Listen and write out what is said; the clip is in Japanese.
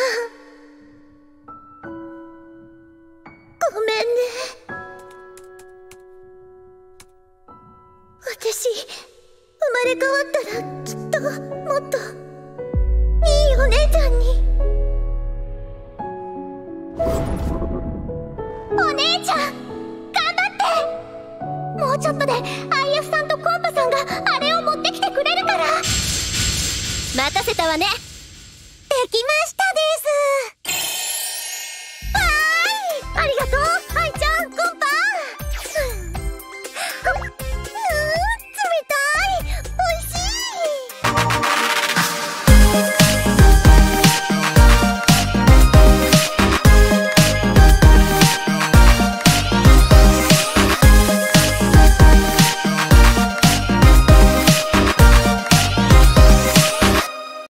ごめんね。私、生まれ変わったらきっともっといいお姉ちゃんに。お姉ちゃん、頑張って！もうちょっとでアイアフさんとコンパさんがあれを持ってきてくれるから。待たせたわね。